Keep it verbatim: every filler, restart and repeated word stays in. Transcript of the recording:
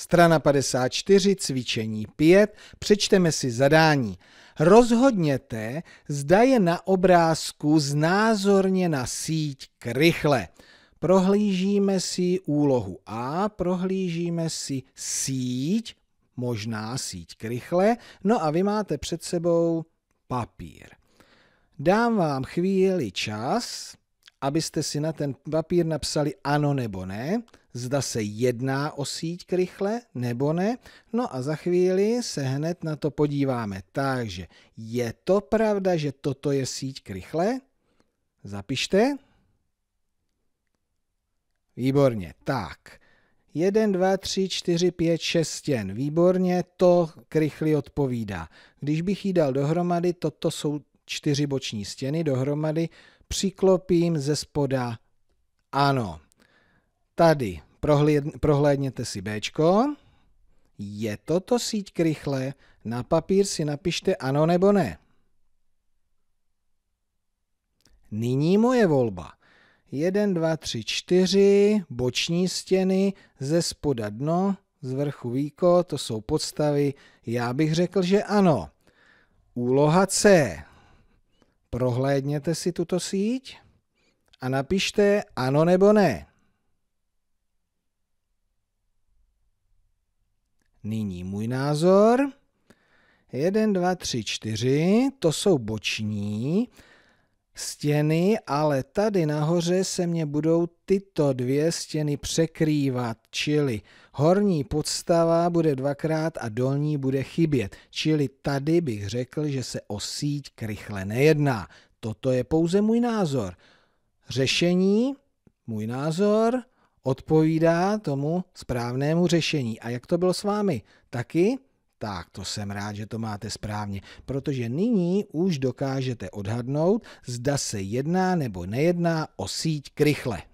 Strana padesát čtyři, cvičení pět, přečteme si zadání. Rozhodněte, zda je na obrázku znázorněna síť krychle. Prohlížíme si úlohu A, prohlížíme si síť, možná síť krychle, no a vy máte před sebou papír. Dám vám chvíli čas, abyste si na ten papír napsali ano nebo ne, zda se jedná o síť krychle nebo ne, no a za chvíli se hned na to podíváme. Takže je to pravda, že toto je síť krychle? Zapište. Výborně, tak. jedna, dva, tři, čtyři, pět, šest stěn. Výborně, to krychli odpovídá. Když bych jí dal dohromady, toto jsou čtyři boční stěny dohromady, přiklopím ze spoda ano. Tady prohlédněte si Bčko. Je toto síť krychle? Na papír si napište ano nebo ne. Nyní moje volba. jedna, dva, tři, čtyři, boční stěny, ze spoda dno, z vrchu víko, to jsou podstavy. Já bych řekl, že ano. Úloha C. Prohlédněte si tuto síť a napište ano nebo ne. Nyní můj názor. jedna, dva, tři, čtyři, to jsou boční stěny, ale tady nahoře se mě budou tyto dvě stěny překrývat, čili horní podstava bude dvakrát a dolní bude chybět, čili tady bych řekl, že se o síť krychle nejedná. Toto je pouze můj názor. Řešení, můj názor, odpovídá tomu správnému řešení. A jak to bylo s vámi? Taky? Tak, to jsem rád, že to máte správně, protože nyní už dokážete odhadnout, zda se jedná nebo nejedná o síť krychle.